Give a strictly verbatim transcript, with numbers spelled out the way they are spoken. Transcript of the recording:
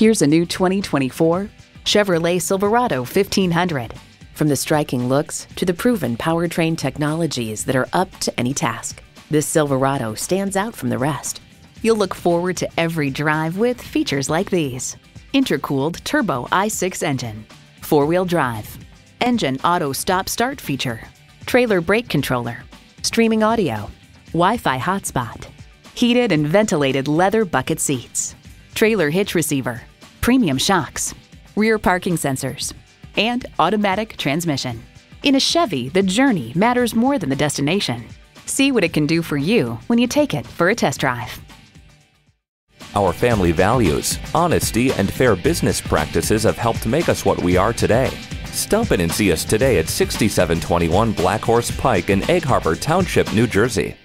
Here's a new twenty twenty-four Chevrolet Silverado fifteen hundred. From the striking looks to the proven powertrain technologies that are up to any task, this Silverado stands out from the rest. You'll look forward to every drive with features like these: intercooled turbo I six engine, four-wheel drive, engine auto stop-start feature, trailer brake controller, streaming audio, Wi-Fi hotspot, heated and ventilated leather bucket seats, trailer hitch receiver, premium shocks, rear parking sensors, and automatic transmission. In a Chevy, the journey matters more than the destination. See what it can do for you when you take it for a test drive. Our family values, honesty, and fair business practices have helped make us what we are today. Stop in and see us today at sixty-seven twenty-one Black Horse Pike in Egg Harbor Township, New Jersey.